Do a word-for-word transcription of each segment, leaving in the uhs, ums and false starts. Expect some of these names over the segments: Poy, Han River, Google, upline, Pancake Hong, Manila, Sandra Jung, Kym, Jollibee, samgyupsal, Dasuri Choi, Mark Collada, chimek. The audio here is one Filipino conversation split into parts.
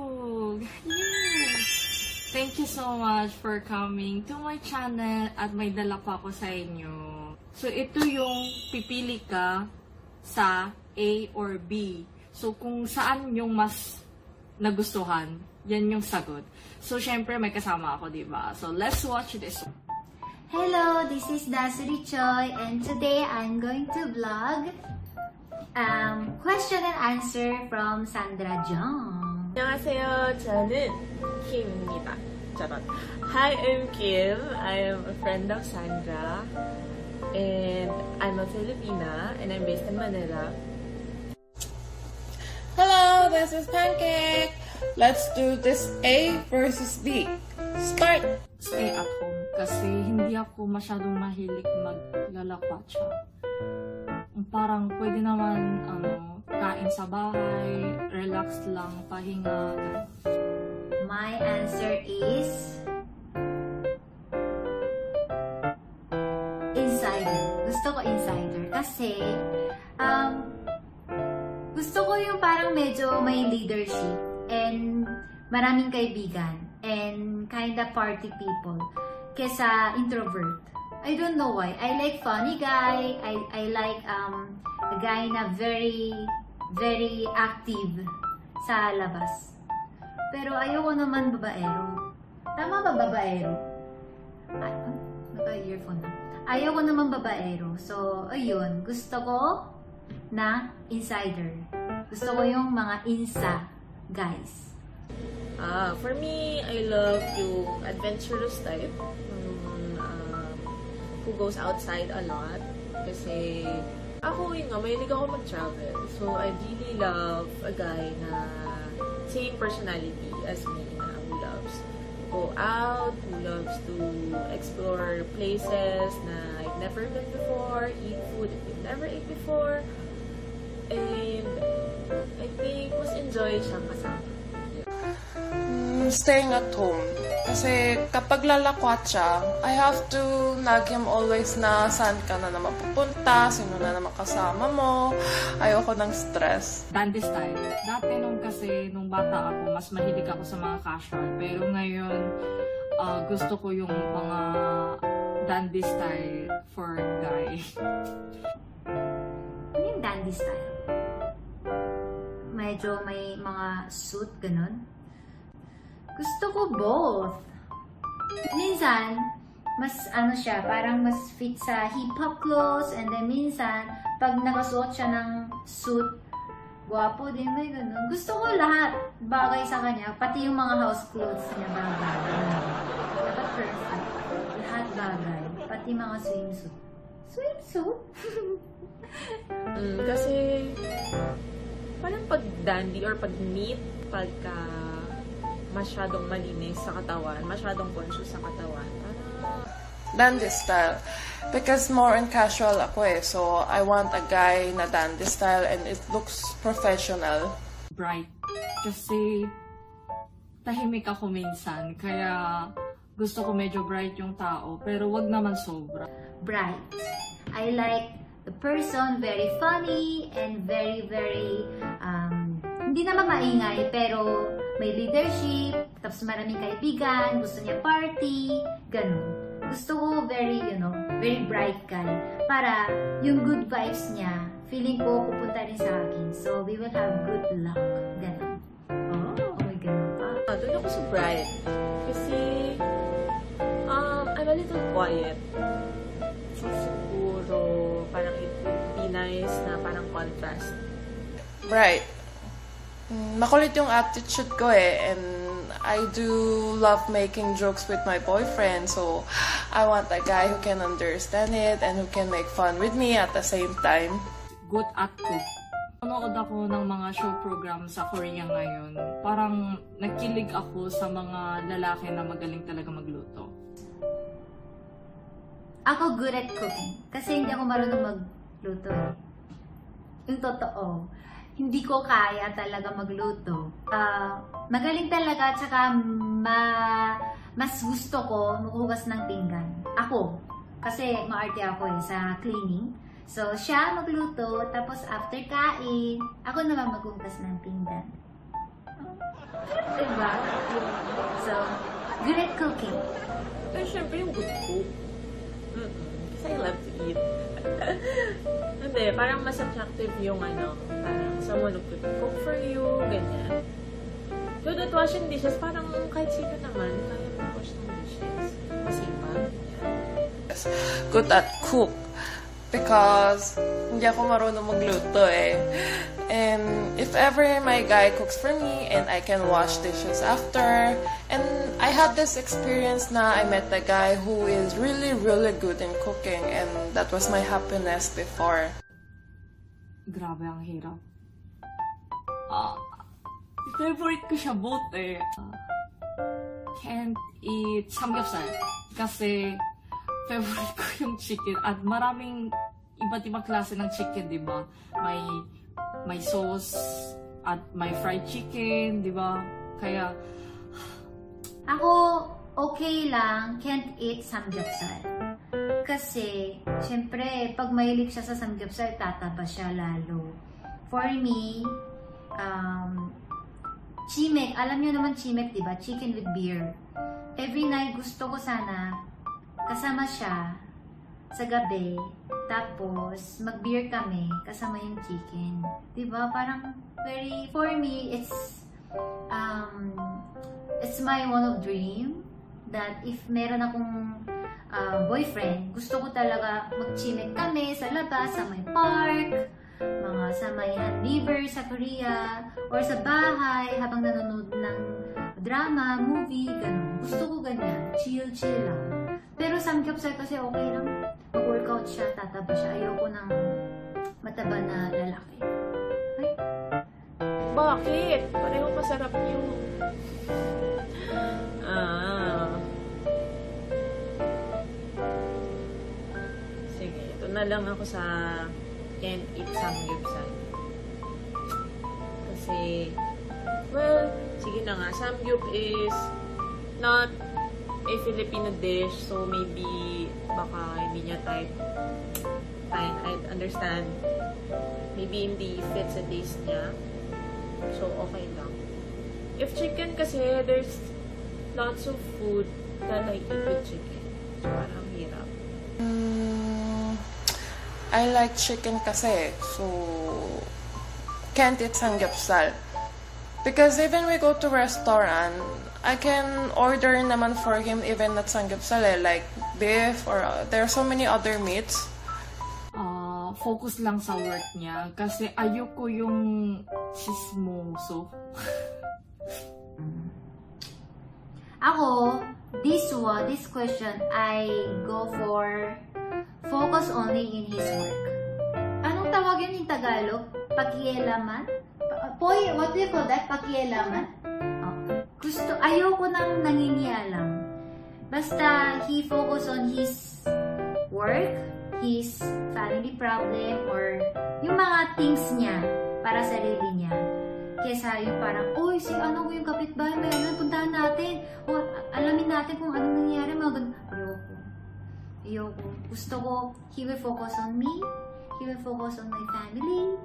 Jung! Yes! Thank you so much for coming to my channel at may dala pa ako sa inyo. So, ito yung pipili ka sa A or B. So, kung saan yung mas nagustuhan, yan yung sagot. So, syempre may kasama ako, diba? So, let's watch this one. Hello, this is Dasuri Choi and today I'm going to vlog um, question and answer from Sandra Jung. 안녕하세요, 저는 Kym입니다. 저는. Hi, I'm Kym. I am a friend of Sandra and I'm a Filipina and I'm based in Manila. Hello, this is Pancake. Let's do this A versus B. Start! Stay at home. Kasi hindi ako masyadong mahilig maglalakwatsa. Parang pwede naman ano, kain sa bahay, relax lang, pahinga. My answer is... insider. Gusto ko insider. Kasi, um, gusto ko yung parang medyo may leadership. And maraming kaibigan. And kinda party people. Kesa introvert. I don't know why. I like funny guy. I, I like um, a guy na very, very active sa labas. Pero ayoko naman babaero. Tama ba babaero? Ay, naka-earphone na. Ayoko naman babaero. So, ayun. Gusto ko na insider. Gusto ko yung mga insa guys. Ah, for me, I love yung adventurous type, um, uh, who goes outside a lot. Kasi ako yun nga, mahilig ako mag-travel. So I really love a guy na same personality as me, na who loves to go out, who loves to explore places na I've never been before, eat food that I've never ate before, and I think mas enjoy siyang kasama. Staying at home. Kasi kapag lalakwat siya, I have to nag him always na saan ka na naman pupunta, sino na naman kasama mo. Ayoko ng stress. Dandy style. Dati nung kasi, nung bata ako, mas mahilig ako sa mga casual. Pero ngayon, uh, gusto ko yung mga dandy style for guy. Ano yung dandy style? Medyo may mga suit, ganun. Gusto ko both. Minsan, mas ano siya, parang mas fit sa hip-hop clothes. And then minsan, pag nakasuot siya ng suit, guwapo din, may ganun. Gusto ko lahat bagay sa kanya. Pati yung mga house clothes niya, bagay. Dapat perfect. Lahat bagay. Pati mga swimsuit. Swimsuit? mm, kasi, parang pag dandy or pag neat, pagka... masyadong malinis sa katawan, masyadong conscious sa katawan. Ah. Dandy style. Because more in casual ako eh. So, I want a guy na dandy style and it looks professional. Bright. Kasi, tahimik ako minsan. Kaya, gusto ko medyo bright yung tao. Pero wag naman sobra. Bright. I like the person very funny and very, very, um, hindi naman maingay, pero may leadership, tapos maraming kaibigan, gusto niya party, ganun. Gusto ko very, you know, very bright guy. Para yung good vibes niya, feeling ko pupunta rin sa akin. So, we will have good luck. Ganun. Oh, may ganun pa. Ah, doon ako so bright. Kasi, um, I'm a little quiet. So, siguro, parang it would be nice na parang contrast. Bright. Makulit yung attitude ko eh, and I do love making jokes with my boyfriend, so I want a guy who can understand it and who can make fun with me at the same time. Good at cook. Nanood ako ng mga show program sa Korea ngayon. Parang nakilig ako sa mga lalaki na magaling talaga magluto. Ako good at cooking, kasi hindi ako marunong magluto. Yung totoo. Hindi ko kaya talaga magluto. Uh, magaling talaga at saka ma, mas gusto ko maghugas ng pinggan. Ako. Kasi maarte ako eh sa cleaning. So, siya magluto. Tapos after kain, ako naman maghugas ng pinggan. So, good at cooking. I should be good cook. Because I love to eat. Hindi, parang mas attractive yung ano, parang someone who could cook for you, ganyan. Though not washing dishes, parang kahit sino naman, kaya mag-wash ng dishes. Masipag. Yes. Good at cook. Because hindi ako marunong magluto eh. And if ever my guy cooks for me and I can wash dishes after. And I had this experience na I met a guy who is really, really good in cooking. And that was my happiness before. Grabe, ang hirap. Ah, favorite ko siya both eh. Can't eat samgyupsal. Kasi favorite ko yung chicken at maraming iba't ibang klase ng chicken, di ba? May, may sauce at may fried chicken, di ba? Kaya... Ako, okay lang, can't eat samgyupsal. Kasi, syempre, pag mahilig siya sa samgyupsal, tataba siya lalo. For me, um, chimek, alam niyo naman chimek, di ba? Chicken with beer. Every night, gusto ko sana kasama siya sa gabi, tapos mag-beer kami, kasama yung chicken. Diba? Parang very, for me, it's um, it's my one of dream that if meron akong uh, boyfriend, gusto ko talaga mag-chimek kami sa labas, sa may park, mga sa may Han River sa Korea, or sa bahay habang nanonood ng drama, movie, ganun. Gusto ko ganyan, chill-chill lang. Pero samgyupsal kasi okay lang, mag-workout siya, tataba siya. Ayoko ng mataba na lalaki. Ay? Bakit? Pareho masarap yung... Ah. Sige, ito na lang ako sa can't eat samgyupsal. Kasi, well, sige na nga, samgyup is not a Filipino dish, so maybe baka hindi niya type. Fine, I understand. Maybe hindi fits sa taste niya. So, okay lang. If chicken kasi, there's lots of food that I eat with chicken. So, parang hirap. Mm, I like chicken kasi, so can't eat samgyupsal. Because even we go to restaurant, I can order naman for him even at samgyupsal eh, like beef or uh, there are so many other meats. Uh, focus lang sa work niya kasi ayoko yung chismoso. Ako, this one, this question, I go for focus only in his work. Anong tawag yun in Tagalog? Pakialaman? Poy, what do you call that? Pakialaman? Gusto, ayoko nang nangingialam. Basta, he focus on his work, his family problem, or yung mga things niya para sa sarili niya. Kesa yung parang, oy, si ano ko yung kapitbahay, may ano, puntahan natin. O, alamin natin kung anong nangyayari. Mga ganun. Ayoko. Ayoko. Gusto ko, he will focus on me. He will focus on my family.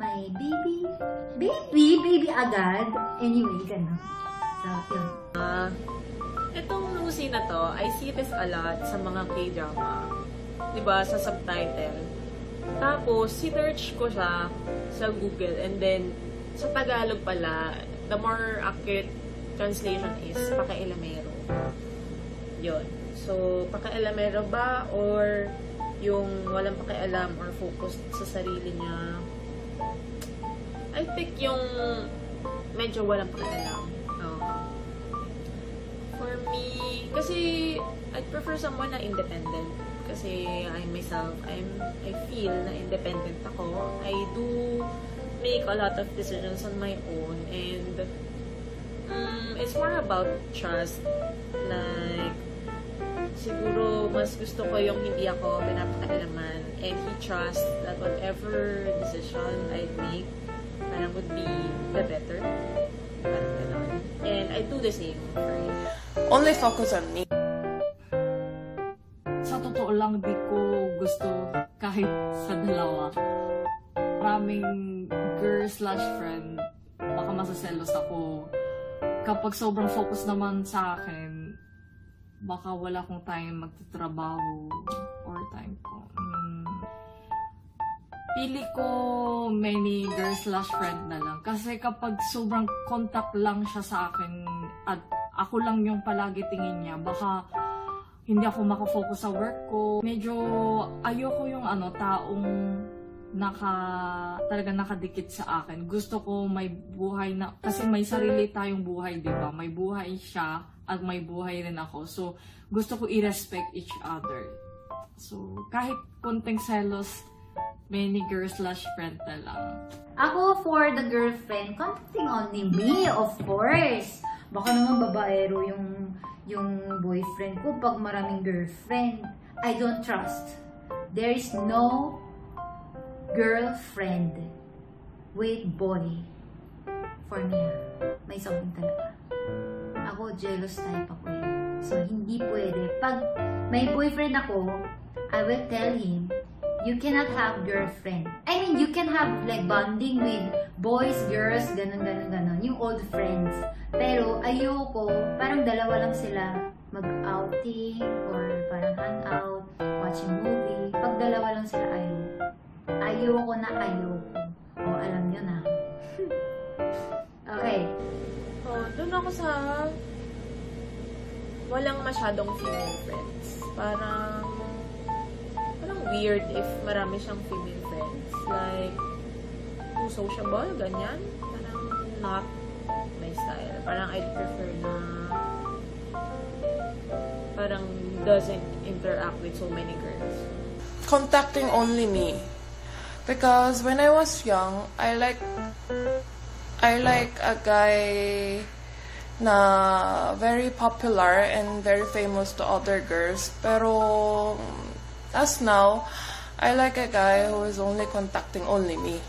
My baby. Baby? Baby agad? Anyway, ganun. Uh, itong lucy na to, I see this a lot sa mga K-drama. Diba? Sa subtitle. Tapos, si-search ko siya sa Google and then, sa Tagalog pala, the more accurate translation is pakailamero. Yun. So, pakailamero ba or yung walang pakialam or focused sa sarili niya? I think yung medyo walang pakialam. For me, kasi I prefer someone na independent. Kasi I myself, I'm, I feel na independent ako. I do make a lot of decisions on my own. And um, it's more about trust. Like, siguro mas gusto ko yung hindi ako pinapakailaman. And he trusts that whatever decision I make, parang would be the better. Parang gano'n. And I do the same for him. Only focus on me. Sa totoo lang, di ko gusto kahit sa dalawa. Maraming girl slash friend, baka masaselos ako. kapag sobrang focus naman sa akin, baka wala akong time magtatrabaho or time ko. Mm. Pili ko many girl slash friend na lang. Kasi kapag sobrang contact lang siya sa akin at ako lang yung palagi tingin niya, baka hindi ako makafocus sa work ko. Medyo ayoko yung ano, taong naka, talaga nakadikit sa akin. Gusto ko may buhay na, kasi may sarili tayong buhay, di ba? May buhay siya at may buhay rin ako. So, gusto ko i-respect each other. So, kahit konting selos, many girl slash friend na lang. Ako for the girlfriend, contacting only me, of course. Baka naman babaero yung, yung boyfriend ko pag maraming girlfriend. I don't trust. There is no girlfriend with body for me. May something talaga. Ako, jealous type ako eh. So, hindi pwede. Pag may boyfriend ako, I will tell him, you cannot have girlfriend. I mean, you can have like bonding with boys, girls, ganun, ganun, ganun. Yung old friends. Pero ayoko, parang dalawa lang sila mag-outing or parang hangout, watching movie. Pag dalawa lang sila, ayoko. Ayoko na ayoko. O, alam nyo na. Okay. Oh, doon ako sa walang masyadong female friends. Parang, parang weird if marami siyang female friends. Like, too sociable, ganyan. Parang not my style. Parang I'd prefer na parang doesn't interact with so many girls. Contacting only me. Because when I was young, I like, I like a guy na very popular and very famous to other girls. Pero as now, I like a guy who is only contacting only me.